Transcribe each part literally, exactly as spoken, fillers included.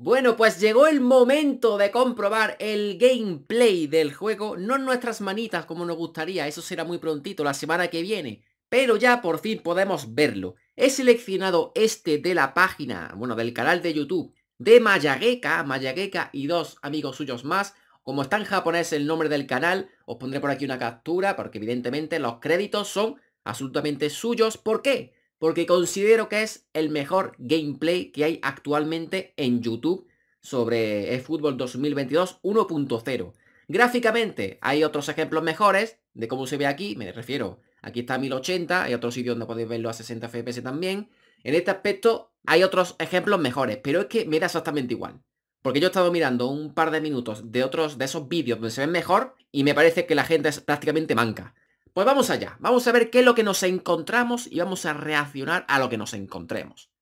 Bueno, pues llegó el momento de comprobar el gameplay del juego, no en nuestras manitas como nos gustaría, eso será muy prontito, la semana que viene, pero ya por fin podemos verlo. He seleccionado este de la página, bueno, del canal de YouTube de Mayageka, Mayageka y dos amigos suyos más. Como está en japonés el nombre del canal, os pondré por aquí una captura, porque evidentemente los créditos son absolutamente suyos. ¿Por qué? Porque considero que es el mejor gameplay que hay actualmente en YouTube sobre eFootball dos mil veintidós uno punto cero. Gráficamente hay otros ejemplos mejores de cómo se ve aquí, me refiero, aquí está a mil ochenta, hay otros sitios donde podéis verlo a sesenta F P S también. En este aspecto hay otros ejemplos mejores, pero es que me da exactamente igual. Porque yo he estado mirando un par de minutos de otros de esos vídeos donde se ven mejor y me parece que la gente es prácticamente manca. Pues vamos allá, vamos a ver qué es lo que nos encontramos y vamos a reaccionar a lo que nos encontremos.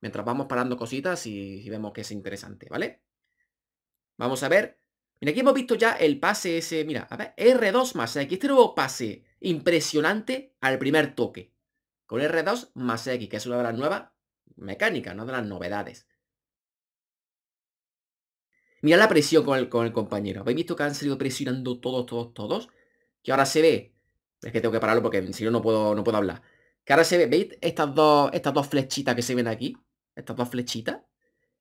Mientras vamos parando cositas y, y vemos que es interesante, ¿vale? Vamos a ver. Mira, aquí hemos visto ya el pase ese, mira, a ver, R dos más X. Este nuevo pase impresionante al primer toque. Con R dos más X, que es una de las nuevas mecánicas, una de las novedades. Mira la presión con el, con el compañero. ¿Habéis visto que han salido presionando todos, todos, todos? Que ahora se ve... Es que tengo que pararlo porque si no, no puedo, no puedo hablar. Que ahora se ve, ¿veis? Estas dos, estas dos flechitas que se ven aquí. Estas dos flechitas.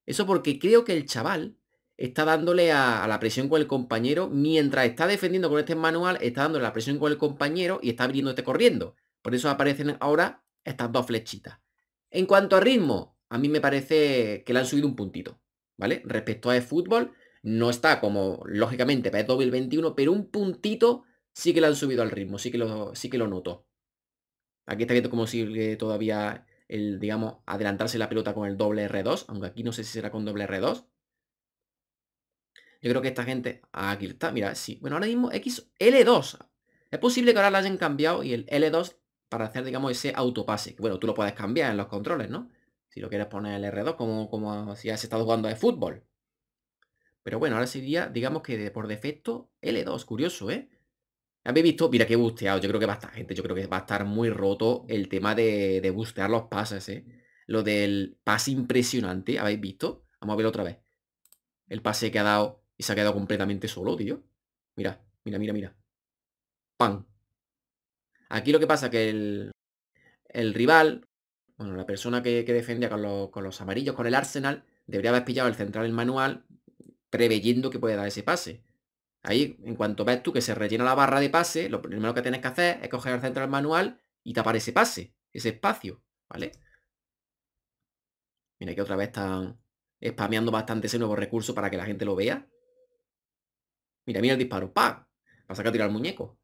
Eso porque creo que el chaval está dándole a, a la presión con el compañero. Mientras está defendiendo con este manual, está dándole la presión con el compañero y está abriendo este corriendo. Por eso aparecen ahora estas dos flechitas. En cuanto a ritmo, a mí me parece que le han subido un puntito, ¿vale? Respecto a eFootball, no está como, lógicamente, para el dos mil veintiuno, pero un puntito... Sí que le han subido al ritmo, sí que lo, sí que lo noto. Aquí está viendo cómo sigue todavía el, digamos, adelantarse la pelota con el doble R dos, aunque aquí no sé si será con doble R dos. Yo creo que esta gente... Aquí está, mira, sí. Bueno, ahora mismo X, L dos. Es posible que ahora la hayan cambiado y el L dos para hacer, digamos, ese autopase. Bueno, tú lo puedes cambiar en los controles, ¿no? Si lo quieres poner el R dos, como, como si has estado jugando de fútbol. Pero bueno, ahora sería, digamos que de, por defecto, L dos. Curioso, ¿eh? ¿Habéis visto? Mira qué busteado. Yo creo que va a estar, gente. Yo creo que va a estar muy roto el tema de, de bustear los pases, ¿eh? Lo del pase impresionante. ¿Habéis visto? Vamos a verlo otra vez. El pase que ha dado y se ha quedado completamente solo, tío. Mira, mira, mira, mira. ¡Pam! Aquí lo que pasa es que el, el rival, bueno, la persona que, que defendía con, lo, con los amarillos, con el Arsenal, debería haber pillado el central del manual preveyendo que puede dar ese pase. Ahí, en cuanto ves tú que se rellena la barra de pase, lo primero que tienes que hacer es coger el central manual y tapar ese pase, ese espacio, ¿vale? Mira que otra vez están spameando bastante ese nuevo recurso para que la gente lo vea. Mira, mira el disparo, ¡pam! Para sacar a tirar al muñeco.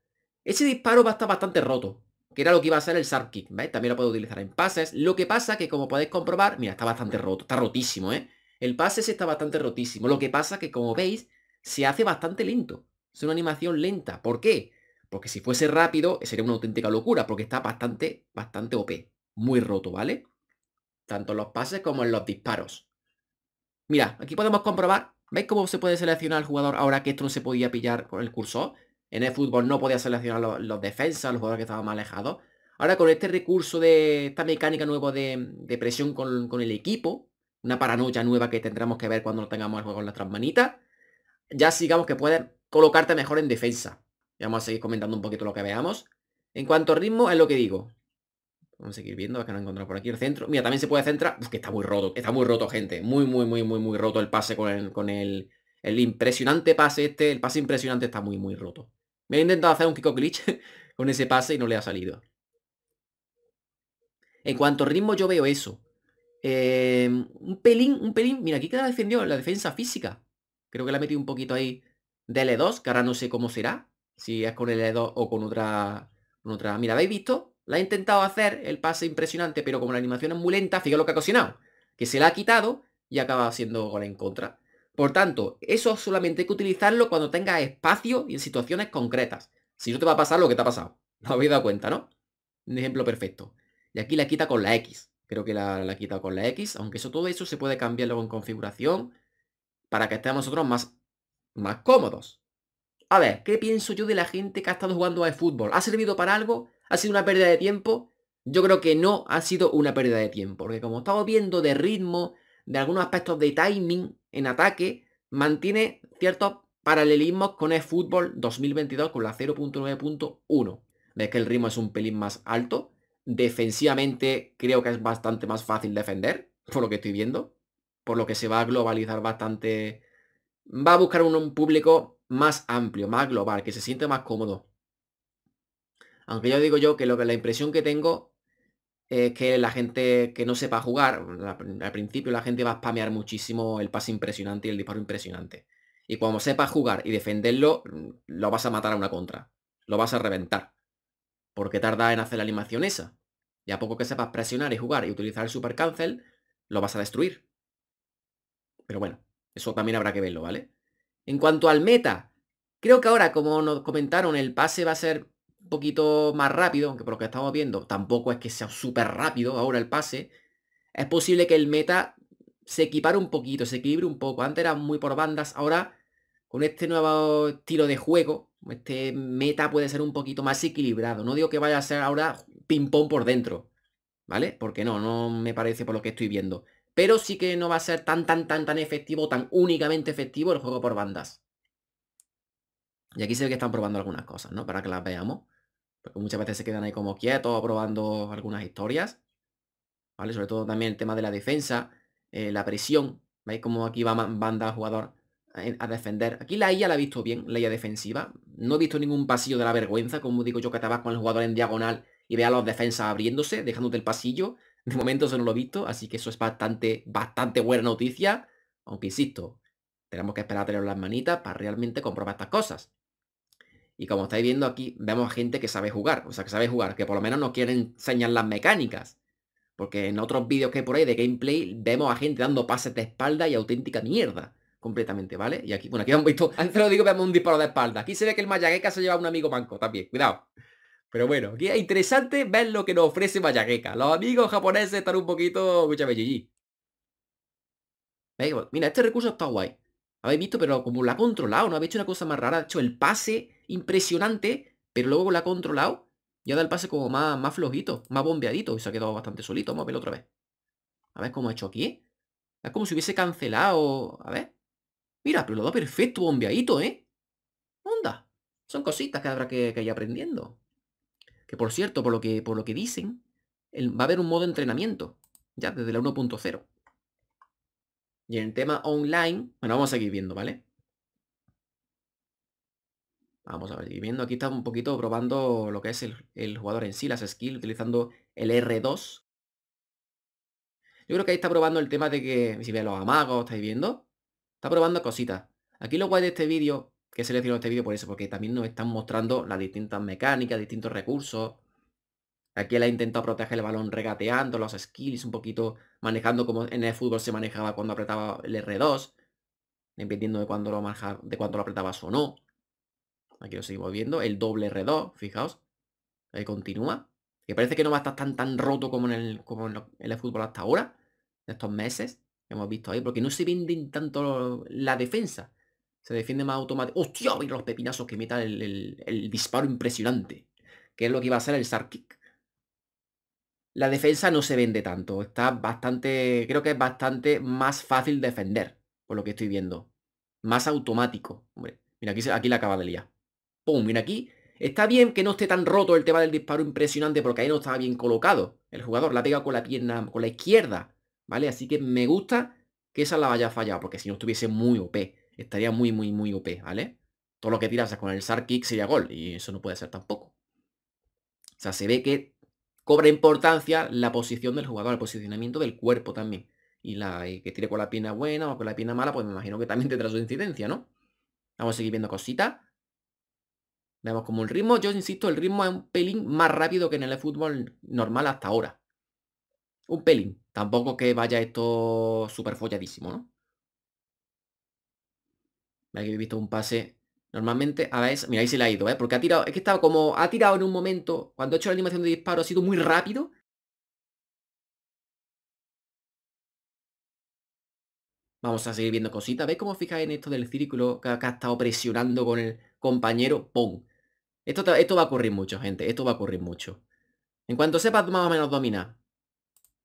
Ese disparo va a estar bastante roto, que era lo que iba a ser el Sharp Kick, ¿vale? También lo puedo utilizar en pases. Lo que pasa que, como podéis comprobar, mira, está bastante roto, está rotísimo, ¿eh? El pase se está bastante rotísimo. Lo que pasa que, como veis, se hace bastante lento. Es una animación lenta. ¿Por qué? Porque si fuese rápido sería una auténtica locura, porque está bastante, bastante O P. Muy roto, ¿vale? Tanto en los pases como en los disparos. Mira, aquí podemos comprobar. ¿Veis cómo se puede seleccionar al jugador ahora que esto no se podía pillar con el cursor? En eFootball no podía seleccionar los, los defensas, los jugadores que estaban más alejados. Ahora con este recurso de esta mecánica nueva de, de presión con, con el equipo, una paranoia nueva que tendremos que ver cuando tengamos el juego en nuestras manitas, ya sigamos que puedes colocarte mejor en defensa. Y vamos a seguir comentando un poquito lo que veamos. En cuanto a ritmo, es lo que digo. Vamos a seguir viendo, es que no he encontrado por aquí el centro. Mira, también se puede centrar. Uf, que está muy roto, está muy roto, gente. Muy, muy, muy, muy, muy roto el pase con el... Con el, el impresionante pase este. El pase impresionante está muy, muy roto. Me he intentado hacer un kickoff glitch con ese pase y no le ha salido. En cuanto a ritmo, yo veo eso. Eh, un pelín, un pelín. Mira, aquí queda defendido la defensa física. Creo que le ha metido un poquito ahí de L dos, que ahora no sé cómo será. Si es con el L dos o con otra, con otra... Mira, ¿habéis visto? La ha intentado hacer el pase impresionante, pero como la animación es muy lenta, fijaos lo que ha cocinado. Que se la ha quitado y acaba siendo gol en contra. Por tanto, eso solamente hay que utilizarlo cuando tengas espacio y en situaciones concretas. Si no te va a pasar lo que te ha pasado. ¿Lo habéis dado cuenta, no? Un ejemplo perfecto. Y aquí la quita con la X. Creo que la ha quitado con la X. Aunque eso, todo eso se puede cambiar luego en configuración, para que estemos nosotros más, más cómodos. A ver, ¿qué pienso yo de la gente que ha estado jugando a eFootball? ¿Ha servido para algo? ¿Ha sido una pérdida de tiempo? Yo creo que no ha sido una pérdida de tiempo, porque como estamos viendo de ritmo, de algunos aspectos de timing en ataque, mantiene ciertos paralelismos con eFootball dos mil veintidós, con la cero punto nueve punto uno. Ves que el ritmo es un pelín más alto. Defensivamente creo que es bastante más fácil defender, por lo que estoy viendo. Por lo que se va a globalizar bastante. Va a buscar un, un público más amplio, más global, que se siente más cómodo. Aunque yo digo yo que, lo que la impresión que tengo es que la gente que no sepa jugar, al principio la gente va a spamear muchísimo el pase impresionante y el disparo impresionante. Y cuando sepas jugar y defenderlo, lo vas a matar a una contra. Lo vas a reventar. Porque tarda en hacer la animación esa. Y a poco que sepas presionar y jugar y utilizar el super cancel, lo vas a destruir. Pero bueno, eso también habrá que verlo, ¿vale? En cuanto al meta, creo que ahora, como nos comentaron, el pase va a ser un poquito más rápido, aunque por lo que estamos viendo tampoco es que sea súper rápido ahora el pase. Es posible que el meta se equipare un poquito, se equilibre un poco. Antes era muy por bandas, ahora con este nuevo estilo de juego, este meta puede ser un poquito más equilibrado. No digo que vaya a ser ahora ping-pong por dentro, ¿vale? Porque no, no me parece por lo que estoy viendo. Pero sí que no va a ser tan, tan, tan, tan efectivo, tan únicamente efectivo el juego por bandas. Y aquí se ve que están probando algunas cosas, ¿no? Para que las veamos. Porque muchas veces se quedan ahí como quietos, probando algunas historias, ¿vale? Sobre todo también el tema de la defensa, eh, la presión. ¿Veis cómo aquí va banda jugador a defender? Aquí la I A la he visto bien, la I A defensiva. No he visto ningún pasillo de la vergüenza, como digo yo, que te vas con el jugador en diagonal y ve a los defensas abriéndose, dejándote el pasillo. De momento eso no lo he visto, así que eso es bastante, bastante buena noticia. Aunque insisto, tenemos que esperar a tener las manitas para realmente comprobar estas cosas. Y como estáis viendo aquí, vemos a gente que sabe jugar, o sea, que sabe jugar, que por lo menos nos quieren enseñar las mecánicas. Porque en otros vídeos que hay por ahí de gameplay, vemos a gente dando pases de espalda y auténtica mierda, completamente, ¿vale? Y aquí, bueno, aquí hemos visto, antes lo digo, vemos un disparo de espalda. Aquí se ve que el Mayageka se lleva a un amigo manco también, cuidado. Pero bueno, aquí es interesante ver lo que nos ofrece Mayageka. Los amigos japoneses están un poquito... Escúchame, G G. ¿Veis? Mira, este recurso está guay. Habéis visto, pero como la ha controlado, ¿no? Habéis hecho una cosa más rara. Ha hecho el pase impresionante, pero luego la ha controlado. Y ha dado el pase como más, más flojito, más bombeadito. Y se ha quedado bastante solito. Vamos a verlo otra vez. A ver cómo ha hecho aquí. Es como si hubiese cancelado... A ver. Mira, pero lo da perfecto, bombeadito, ¿eh? Onda. Son cositas que habrá que, que ir aprendiendo. Que por cierto, por lo que, por lo que dicen, el, va a haber un modo de entrenamiento, ya desde la uno punto cero. Y en el tema online, bueno, vamos a seguir viendo, ¿vale? Vamos a ver, seguir viendo, aquí está un poquito probando lo que es el, el jugador en sí, las skills, utilizando el R dos. Yo creo que ahí está probando el tema de que, si veis los amagos, ¿estáis viendo? Está probando cositas. Aquí lo guay de este vídeo... que he seleccionado este vídeo por eso, porque también nos están mostrando las distintas mecánicas, distintos recursos. Aquí él ha intentado proteger el balón regateando, los skills, un poquito manejando como en el fútbol se manejaba cuando apretaba el R dos, dependiendo de cuándo lo manejaba, de cuándo lo apretabas o no. Aquí lo seguimos viendo, el doble R dos, fijaos, ahí continúa. Que parece que no va a estar tan, tan roto como en el, como en el fútbol hasta ahora, en estos meses que hemos visto ahí, porque no se venden tanto la defensa. Se defiende más automático. ¡Hostia! Mira los pepinazos que meta el, el, el disparo impresionante. Que es lo que iba a ser el Sharp Kick. La defensa no se vende tanto. Está bastante... Creo que es bastante más fácil defender. Por lo que estoy viendo. Más automático. Hombre, mira, aquí, aquí la acaba de liar. ¡Pum! Mira aquí. Está bien que no esté tan roto el tema del disparo impresionante. Porque ahí no estaba bien colocado. El jugador la ha pegado con la pierna... Con la izquierda. ¿Vale? Así que me gusta que esa la vaya fallado. Porque si no estuviese muy O P. Estaría muy, muy, muy O P, ¿vale? Todo lo que tiras con el Sharp Kick sería gol. Y eso no puede ser tampoco. O sea, se ve que cobra importancia la posición del jugador, el posicionamiento del cuerpo también. Y la y que tire con la pierna buena o con la pierna mala, pues me imagino que también tendrá su incidencia, ¿no? Vamos a seguir viendo cositas. Veamos como el ritmo, yo insisto, el ritmo es un pelín más rápido que en el fútbol normal hasta ahora. Un pelín. Tampoco que vaya esto súper folladísimo, ¿no? Aquí he visto un pase. Normalmente, a ver, mira, ahí se le ha ido, ¿eh? Porque ha tirado, es que estaba como, ha tirado en un momento, cuando ha hecho la animación de disparo ha sido muy rápido. Vamos a seguir viendo cositas. ¿Veis cómo fijáis en esto del círculo que ha, que ha estado presionando con el compañero? ¡Pum! Esto, esto va a ocurrir mucho, gente. Esto va a ocurrir mucho. En cuanto sepas más o menos dominar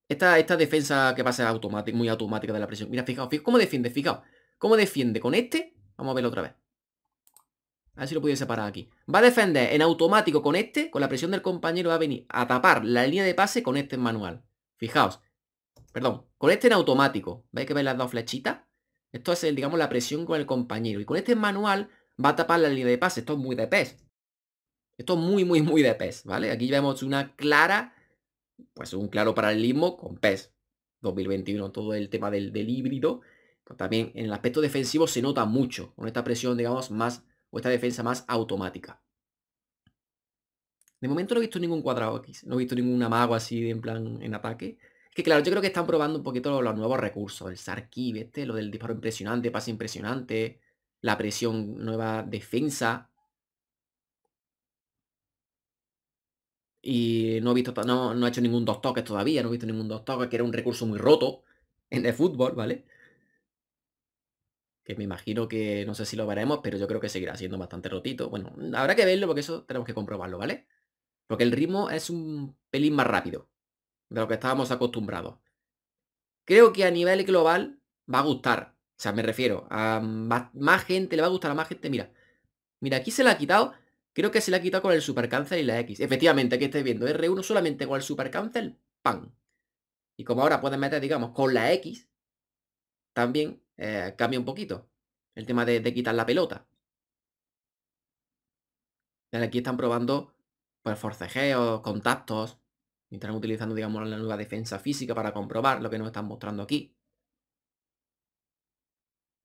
Esta, esta defensa que pasa automática, muy automática de la presión. Mira, fijaos, fijaos, ¿cómo defiende? Fijaos. ¿Cómo defiende? Con este. Vamos a verlo otra vez. A ver si lo pudiese parar aquí. Va a defender en automático con este. Con la presión del compañero va a venir a tapar la línea de pase con este en manual. Fijaos. Perdón. Con este en automático. ¿Veis que veis las dos flechitas? Esto es, el, digamos, la presión con el compañero. Y con este en manual va a tapar la línea de pase. Esto es muy de pez. Esto es muy, muy, muy de pez, ¿vale? Aquí vemos una clara... Pues un claro paralelismo con P E S dos mil veintiuno, todo el tema del, del híbrido. Pero también en el aspecto defensivo se nota mucho con esta presión, digamos, más, o esta defensa más automática. De momento no he visto ningún cuadrado aquí, no he visto ningún amago así de, en plan en ataque. Es que claro, yo creo que están probando un poquito los, los nuevos recursos, el Sharp Kick, este, lo del disparo impresionante, pase impresionante, la presión nueva defensa. Y no he visto, no, no he hecho ningún dos toques todavía, no he visto ningún dos toques, que era un recurso muy roto en el fútbol, ¿vale? Que me imagino que, no sé si lo veremos, pero yo creo que seguirá siendo bastante rotito. Bueno, habrá que verlo porque eso tenemos que comprobarlo, ¿vale? Porque el ritmo es un pelín más rápido de lo que estábamos acostumbrados. Creo que a nivel global va a gustar, o sea, me refiero a más, más gente, le va a gustar a más gente, mira. Mira, aquí se la ha quitado... Creo que se la ha quitado con el super cancel y la X. Efectivamente, aquí estáis viendo R uno solamente con el super cancel. ¡Pam! Y como ahora pueden meter, digamos, con la X, también eh, cambia un poquito el tema de, de quitar la pelota. Aquí están probando pues, forcejeos, contactos. Y están utilizando, digamos, la nueva defensa física para comprobar lo que nos están mostrando aquí.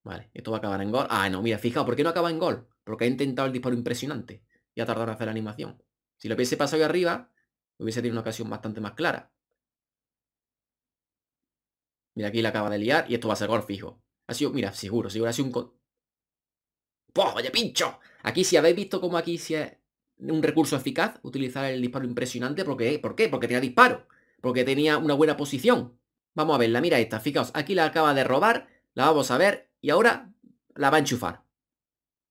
Vale, esto va a acabar en gol. Ah, no, mira, fijaos, ¿por qué no acaba en gol? Porque ha intentado el disparo impresionante. Y ha tardado en hacer la animación. Si lo hubiese pasado ahí arriba, hubiese tenido una ocasión bastante más clara. Mira, aquí la acaba de liar y esto va a ser gol fijo. Ha sido, mira, seguro, seguro, ha sido un... ¡Poh, vaya pincho! Aquí si habéis visto cómo aquí si es un recurso eficaz, utilizar el disparo impresionante, porque, ¿por qué? Porque tenía disparo, porque tenía una buena posición. Vamos a verla, mira esta, fijaos, aquí la acaba de robar, la vamos a ver y ahora la va a enchufar.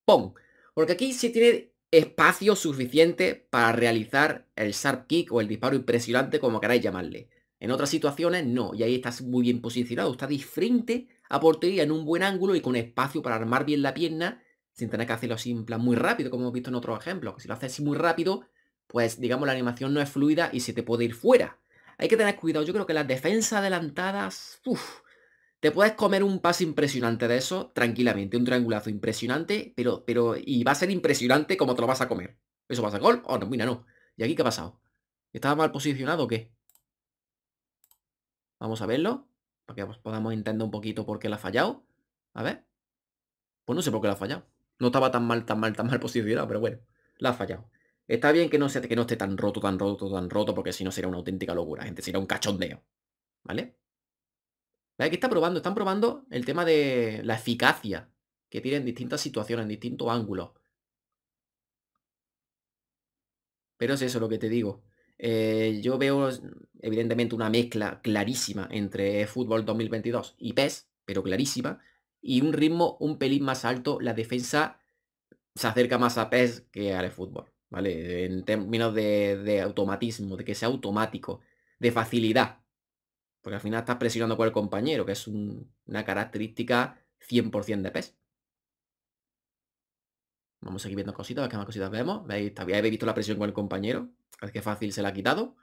¡Pum! Porque aquí sí tiene... espacio suficiente para realizar el Sharp Kick o el disparo impresionante, como queráis llamarle. En otras situaciones no, y ahí estás muy bien posicionado, estás frente a portería en un buen ángulo y con espacio para armar bien la pierna sin tener que hacerlo así en plan muy rápido, como hemos visto en otros ejemplos, que si lo haces así muy rápido, pues digamos la animación no es fluida y se te puede ir fuera. Hay que tener cuidado, yo creo que las defensas adelantadas, uff, te puedes comer un pase impresionante de eso tranquilamente, un triangulazo impresionante, pero, pero, y va a ser impresionante como te lo vas a comer. ¿Eso va a ser gol? Oh, no, mira, no. ¿Y aquí qué ha pasado? ¿Estaba mal posicionado o qué? Vamos a verlo, para que podamos entender un poquito por qué la ha fallado. A ver. Pues no sé por qué la ha fallado. No estaba tan mal, tan mal, tan mal posicionado, pero bueno, la ha fallado. Está bien que no, sea, que no esté tan roto, tan roto, tan roto, porque si no sería una auténtica locura, gente, sería un cachondeo, ¿vale? Aquí está probando, están probando el tema de la eficacia que tiene en distintas situaciones, en distintos ángulos. Pero es eso lo que te digo. Eh, yo veo evidentemente una mezcla clarísima entre eFootball dos mil veintidós y P E S, pero clarísima, y un ritmo un pelín más alto. La defensa se acerca más a P E S que al eFootball, ¿vale? En términos de, de automatismo, de que sea automático, de facilidad. Porque al final estás presionando con el compañero, que es un, una característica cien por cien de P E S. Vamos a seguir viendo cositas, a ver qué más cositas vemos. ¿Veis? ¿Habéis visto la presión con el compañero? A ver qué fácil se la ha quitado.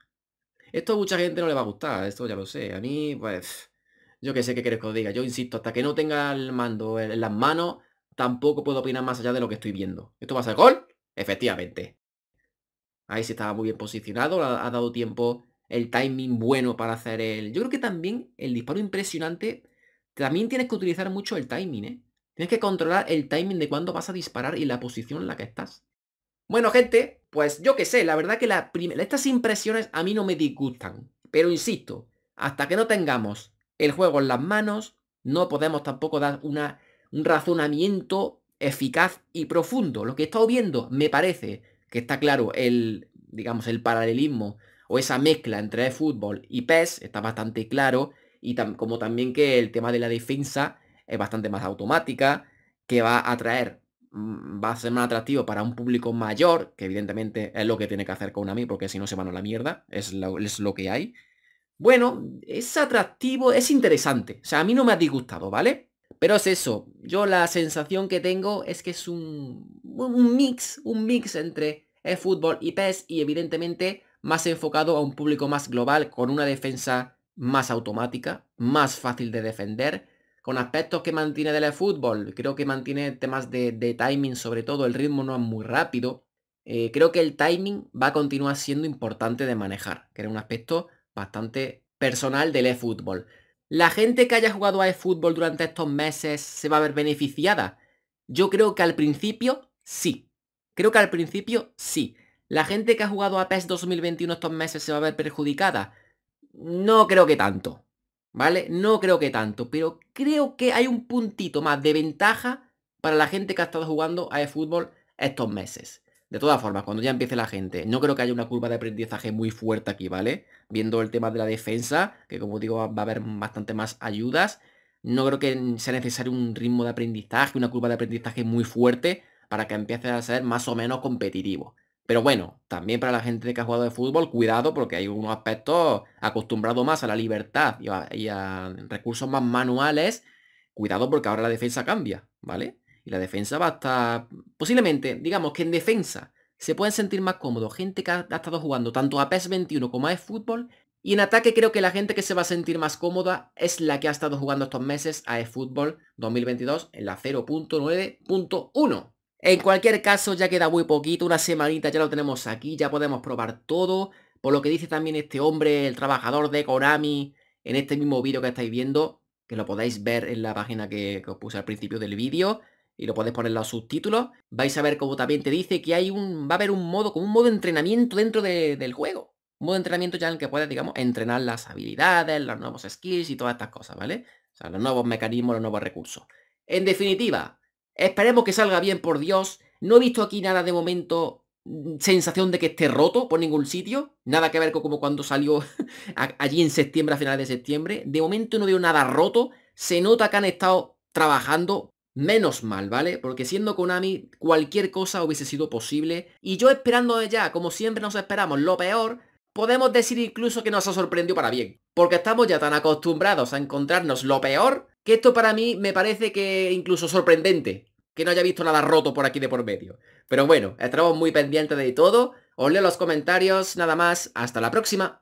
Esto a mucha gente no le va a gustar, esto ya lo sé. A mí, pues, yo que sé qué queréis que os diga. Yo insisto, hasta que no tenga el mando en las manos, tampoco puedo opinar más allá de lo que estoy viendo. ¿Esto va a ser gol? Efectivamente. Ahí sí estaba muy bien posicionado, ha, ha dado tiempo... el timing bueno para hacer el... Yo creo que también el disparo impresionante... También tienes que utilizar mucho el timing, ¿eh? Tienes que controlar el timing de cuándo vas a disparar y la posición en la que estás. Bueno, gente, pues yo qué sé. La verdad que la primera... estas impresiones a mí no me disgustan. Pero insisto, hasta que no tengamos el juego en las manos, no podemos tampoco dar una... un razonamiento eficaz y profundo. Lo que he estado viendo me parece que está claro el... digamos, el paralelismo... o esa mezcla entre eFootball y P E S está bastante claro, y tam como también que el tema de la defensa es bastante más automática, que va a atraer, va a ser más atractivo para un público mayor, que evidentemente es lo que tiene que hacer Konami, porque si no se van a la mierda, es lo, es lo que hay. Bueno, es atractivo, es interesante. O sea, a mí no me ha disgustado, ¿vale? Pero es eso. Yo la sensación que tengo es que es un, un mix, un mix entre eFootball y P E S y evidentemente más enfocado a un público más global, con una defensa más automática, más fácil de defender, con aspectos que mantiene del eFootball. Creo que mantiene temas de, de timing, sobre todo, el ritmo no es muy rápido. Eh, creo que el timing va a continuar siendo importante de manejar, que era un aspecto bastante personal del eFootball. La gente que haya jugado a eFootball durante estos meses se va a ver beneficiada. Yo creo que al principio sí. Creo que al principio sí. La gente que ha jugado a P E S dos mil veintiuno estos meses se va a ver perjudicada. No creo que tanto, ¿vale? No creo que tanto, pero creo que hay un puntito más de ventaja para la gente que ha estado jugando a eFootball estos meses. De todas formas, cuando ya empiece la gente, no creo que haya una curva de aprendizaje muy fuerte aquí, ¿vale? Viendo el tema de la defensa, que como digo va a haber bastante más ayudas, no creo que sea necesario un ritmo de aprendizaje, una curva de aprendizaje muy fuerte para que empiece a ser más o menos competitivo. Pero bueno, también para la gente que ha jugado de fútbol, cuidado, porque hay unos aspectos acostumbrados más a la libertad y a, y a recursos más manuales. Cuidado, porque ahora la defensa cambia, ¿vale? Y la defensa va a estar... Posiblemente, digamos que en defensa se pueden sentir más cómodos gente que ha, ha estado jugando tanto a PES veintiuno como a eFootball. Y en ataque creo que la gente que se va a sentir más cómoda es la que ha estado jugando estos meses a eFootball dos mil veintidós en la cero punto nueve punto uno. En cualquier caso, ya queda muy poquito, una semanita ya lo tenemos aquí, ya podemos probar todo. Por lo que dice también este hombre, el trabajador de Konami, en este mismo vídeo que estáis viendo, que lo podéis ver en la página que, que os puse al principio del vídeo, y lo podéis poner en los subtítulos, vais a ver como también te dice que hay un, va a haber un modo, como un modo de entrenamiento dentro de, del juego. Un modo de entrenamiento ya en el que puedes, digamos, entrenar las habilidades, los nuevos skills y todas estas cosas, ¿vale? O sea, los nuevos mecanismos, los nuevos recursos. En definitiva... esperemos que salga bien, por Dios. No he visto aquí nada de momento, sensación de que esté roto por ningún sitio. Nada que ver con como cuando salió allí en septiembre, a finales de septiembre. De momento no veo nada roto. Se nota que han estado trabajando, menos mal, ¿vale? Porque siendo Konami, cualquier cosa hubiese sido posible. Y yo esperando ya, como siempre nos esperamos, lo peor, podemos decir incluso que nos ha sorprendido para bien. Porque estamos ya tan acostumbrados a encontrarnos lo peor, que esto para mí me parece que incluso sorprendente. Que no haya visto nada roto por aquí de por medio. Pero bueno, estamos muy pendientes de todo. Os leo los comentarios, nada más. Hasta la próxima.